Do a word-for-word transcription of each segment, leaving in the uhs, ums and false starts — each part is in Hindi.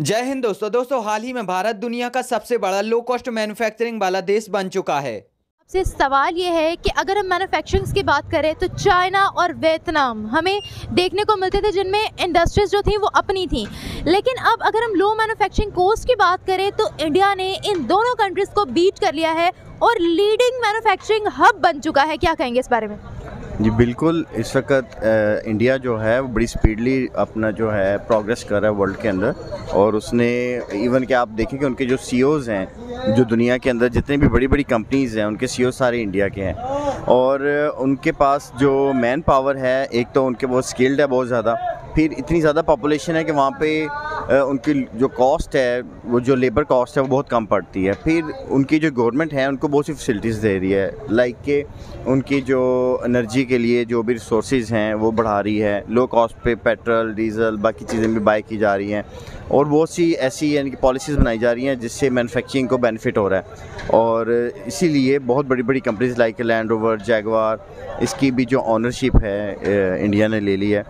जय हिंद दोस्तों दोस्तों हाल ही में भारत दुनिया का सबसे बड़ा लो कॉस्ट मैन्युफैक्चरिंग वाला देश बन चुका है। से सवाल ये है कि अगर हम मैन्युफैक्चरिंग्स की बात करें तो चाइना और वियतनाम हमें देखने को मिलते थे, जिनमें इंडस्ट्रीज जो थी वो अपनी थी। लेकिन अब अगर हम लो मैन्युफैक्चरिंग कॉस्ट की बात करें तो इंडिया ने इन दोनों कंट्रीज़ को बीट कर लिया है और लीडिंग मैन्युफैक्चरिंग हब बन चुका है। क्या कहेंगे इस बारे में? जी बिल्कुल, इस वक्त इंडिया जो है वो बड़ी स्पीडली अपना जो है प्रोग्रेस कर रहा है वर्ल्ड के अंदर। और उसने इवन कि आप देखें कि उनके जो सीईओज़ हैं, जो दुनिया के अंदर जितनी भी बड़ी बड़ी कंपनीज़ हैं, उनके सीईओ सारे इंडिया के हैं। और उनके पास जो मैन पावर है, एक तो उनके बहुत स्किल्ड है बहुत ज़्यादा, फिर इतनी ज़्यादा पॉपुलेशन है कि वहाँ पे उनकी जो कॉस्ट है, वो जो लेबर कॉस्ट है वो बहुत कम पड़ती है। फिर उनकी जो गवर्नमेंट है उनको बहुत सी फैसिलिटीज़ दे रही है, लाइक के उनकी जो एनर्जी के लिए जो भी रिसोर्सेज हैं वो बढ़ा रही है, लो कॉस्ट पे पेट्रोल डीजल बाकी चीज़ें भी बाय की जा रही हैं। और बहुत सी ऐसी यानी कि पॉलिसीज़ बनाई जा रही हैं जिससे मैन्युफैक्चरिंग को बेनिफिट हो रहा है। और इसीलिए बहुत बड़ी बड़ी companies like Land Rover, Jaguar, इसकी भी जो ऑनरशिप है इंडिया ने ले ली है।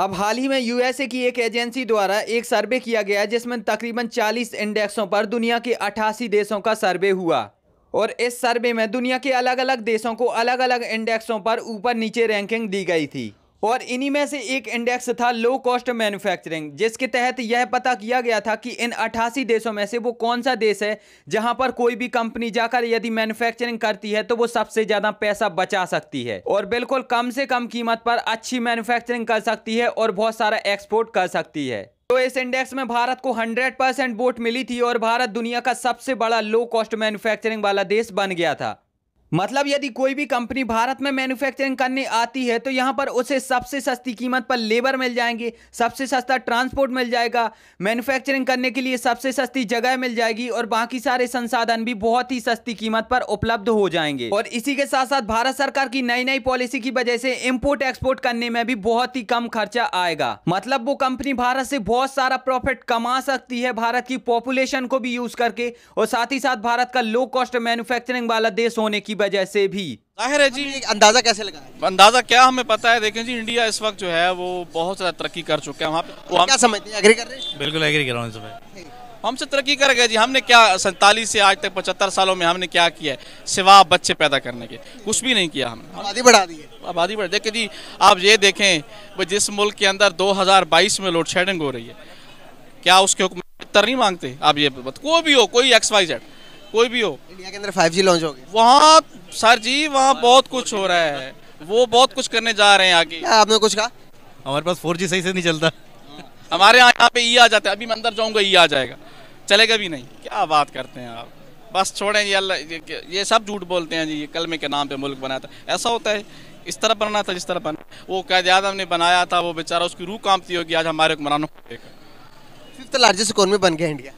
अब हाल ही में यूएसए की एक एजेंसी द्वारा एक सर्वे किया गया जिसमें तकरीबन चालीस इंडेक्सों पर दुनिया के अट्ठासी देशों का सर्वे हुआ। और इस सर्वे में दुनिया के अलग अलग देशों को अलग अलग इंडेक्सों पर ऊपर नीचे रैंकिंग दी गई थी। और इन्हीं में से एक इंडेक्स था लो कॉस्ट मैन्युफैक्चरिंग, जिसके तहत यह पता किया गया था कि इन अट्ठासी देशों में से वो कौन सा देश है जहां पर कोई भी कंपनी जाकर यदि मैन्युफैक्चरिंग करती है तो वो सबसे ज़्यादा पैसा बचा सकती है और बिल्कुल कम से कम कीमत पर अच्छी मैन्युफैक्चरिंग कर सकती है और बहुत सारा एक्सपोर्ट कर सकती है। तो इस इंडेक्स में भारत को हंड्रेड परसेंट वोट मिली थी और भारत दुनिया का सबसे बड़ा लो कॉस्ट मैन्युफैक्चरिंग वाला देश बन गया था। मतलब यदि कोई भी कंपनी भारत में मैन्युफैक्चरिंग करने आती है तो यहाँ पर उसे सबसे सस्ती कीमत पर लेबर मिल जाएंगे, सबसे सस्ता ट्रांसपोर्ट मिल जाएगा, मैन्युफैक्चरिंग करने के लिए सबसे सस्ती जगह मिल जाएगी और बाकी सारे संसाधन भी बहुत ही सस्ती कीमत पर उपलब्ध हो जाएंगे। और इसी के साथ साथ भारत सरकार की नई नई पॉलिसी की वजह से इम्पोर्ट एक्सपोर्ट करने में भी बहुत ही कम खर्चा आएगा। मतलब वो कंपनी भारत से बहुत सारा प्रॉफिट कमा सकती है भारत की पॉपुलेशन को भी यूज करके, और साथ ही साथ भारत का लो कॉस्ट मैन्युफैक्चरिंग वाला देश होने की वजह से भी। जाहिर है जी, अंदाजा कैसे लगा? अंदाजा क्या हमें पता है, देखें जी इंडिया इस वक्त जो है वो बहुत ज्यादा तरक्की कर चुका है। वहाँ पे क्या समझते हैं, एग्री कर रहे हैं? बिल्कुल एग्री कर रहा हूँ इस पे। हमसे तरक्की कर गए जी। हमने क्या सैंतालीस से आज तक पचहत्तर सालों में हमने क्या किया है सिवा बच्चे पैदा करने के? कुछ भी नहीं किया हमने। आबादी बढ़ा दी है, आबादी बढ़ा। देखिए जी आप ये देखें जिस मुल्क के अंदर दो हजार बाईस में लोड शेडिंग हो रही है, क्या उसके हुक्म इतर नहीं मांगते? आप ये कोई भी हो, कोई एक्स वाई जेड कोई भी हो, इंडिया के अंदर फाइव जी लॉन्च हो गया, वहाँ सर जी वहाँ बहुत कुछ हो रहा है, वो बहुत कुछ करने जा रहे हैं आगे। आपने कुछ कहा? हमारे पास फोर जी सही से नहीं चलता। हमारे यहाँ यहाँ पे ई आ जाता है, अभी मैं अंदर जाऊँगा ई आ जाएगा, चलेगा भी नहीं। क्या बात करते हैं आप, बस छोड़ें ये अल्लाह, ये सब झूठ बोलते हैं जी। ये कलमे के नाम पर मुल्क बनाया था, ऐसा होता है इस तरह बनाना था जिस तरह बना वो कैद आजम ने बनाया था, वो बेचारा उसकी रूह कांपती होगी आज हमारे हुक्मरानों को देखकर। फिफ्थ लार्जेस्ट इकोनॉमी बन गया इंडिया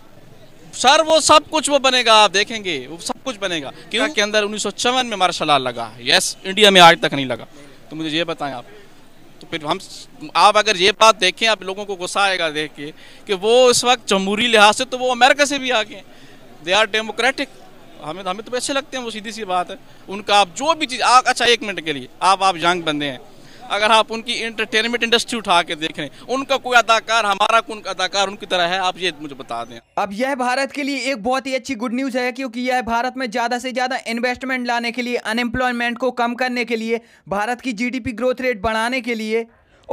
सर, वो सब कुछ वो बनेगा, आप देखेंगे वो सब कुछ बनेगा। क्यों के अंदर उन्नीस सौ चौवन में मार्शल लॉ लगा, यस इंडिया में आज तक नहीं लगा। तो मुझे ये बताएं आप, तो फिर हम आप अगर ये बात देखें आप लोगों को गुस्सा आएगा देख के कि वो इस वक्त जमहूरी लिहाज से तो वो अमेरिका से भी आगे, दे आर डेमोक्रेटिक। हमें हमें तो अच्छे लगते हैं, वो सीधी सी बात है उनका। आप जो भी चीज़ आप अच्छा एक मिनट के लिए आप आप यंग बंदे हैं, अगर आप उनकी एंटरटेनमेंट इंडस्ट्री उठा के देख रहे हैं, उनका कोई अदाकार हमारा कोई अदाकार उनकी तरह है? आप ये मुझे बता दें। अब यह भारत के लिए एक बहुत ही अच्छी गुड न्यूज़ है, क्योंकि यह भारत में ज़्यादा से ज़्यादा इन्वेस्टमेंट लाने के लिए, अनएम्प्लॉयमेंट को कम करने के लिए, भारत की जीडीपी ग्रोथ रेट बढ़ाने के लिए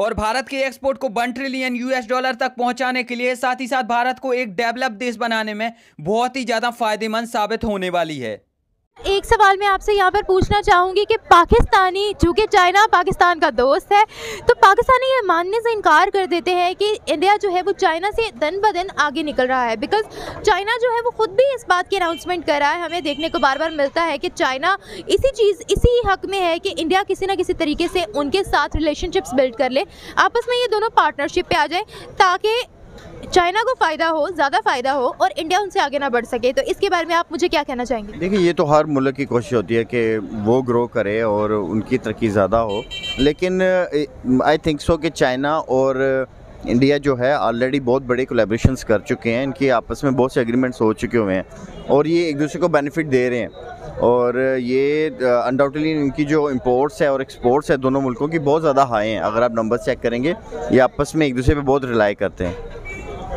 और भारत के एक्सपोर्ट को वन ट्रिलियन यूएस डॉलर तक पहुंचाने के लिए, साथ ही साथ भारत को एक डेवलप देश बनाने में बहुत ही ज़्यादा फ़ायदेमंद साबित होने वाली है। एक सवाल मैं आपसे यहाँ पर पूछना चाहूँगी कि पाकिस्तानी, चूँकि चाइना पाकिस्तान का दोस्त है, तो पाकिस्तानी ये मानने से इनकार कर देते हैं कि इंडिया जो है वो चाइना से दिन ब दिन आगे निकल रहा है। बिकॉज़ चाइना जो है वो ख़ुद भी इस बात की अनाउंसमेंट कर रहा है। हमें देखने को बार बार मिलता है कि चाइना इसी चीज़ इसी हक़ में है कि इंडिया किसी न किसी तरीके से उनके साथ रिलेशनशिप्स बिल्ड कर ले, आपस में ये दोनों पार्टनरशिप पर आ जाएँ, ताकि चाइना को फ़ायदा हो, ज़्यादा फ़ायदा हो और इंडिया उनसे आगे ना बढ़ सके। तो इसके बारे में आप मुझे क्या कहना चाहेंगे? देखिए ये तो हर मुल्क की कोशिश होती है कि वो ग्रो करे और उनकी तरक्की ज़्यादा हो, लेकिन आई थिंक सो कि चाइना और इंडिया जो है ऑलरेडी बहुत बड़े कोलैबोरेशंस कर चुके हैं, इनकी आपस में बहुत से एग्रीमेंट्स हो चुके हुए हैं और ये एक दूसरे को बेनिफिट दे रहे हैं। और ये अनडाउटली इनकी जो इंपोर्ट्स है और एक्सपोर्ट्स है दोनों मुल्कों की बहुत ज़्यादा हाई हैं। अगर आप नंबर चेक करेंगे ये आपस में एक दूसरे पर बहुत रिलाई करते हैं।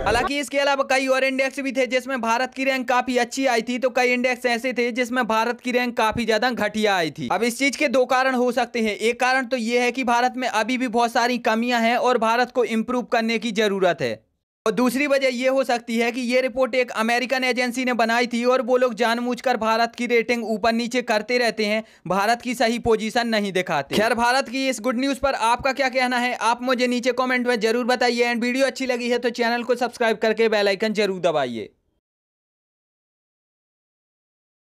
हालांकि इसके अलावा कई और इंडेक्स भी थे जिसमें भारत की रैंक काफी अच्छी आई थी, तो कई इंडेक्स ऐसे थे जिसमें भारत की रैंक काफी ज्यादा घटिया आई थी। अब इस चीज के दो कारण हो सकते हैं। एक कारण तो ये है कि भारत में अभी भी बहुत सारी कमियां हैं और भारत को इम्प्रूव करने की जरूरत है, और दूसरी वजह यह हो सकती है कि ये रिपोर्ट एक अमेरिकन एजेंसी ने बनाई थी और वो लोग जानबूझकर भारत की रेटिंग ऊपर नीचे करते रहते हैं, भारत की सही पोजीशन नहीं दिखाते। खैर, भारत की इस गुड न्यूज़ पर आपका क्या कहना है आप मुझे नीचे कमेंट में जरूर बताइए। एंड वीडियो अच्छी लगी है तो चैनल को सब्सक्राइब करके बेल आइकन जरूर दबाइए।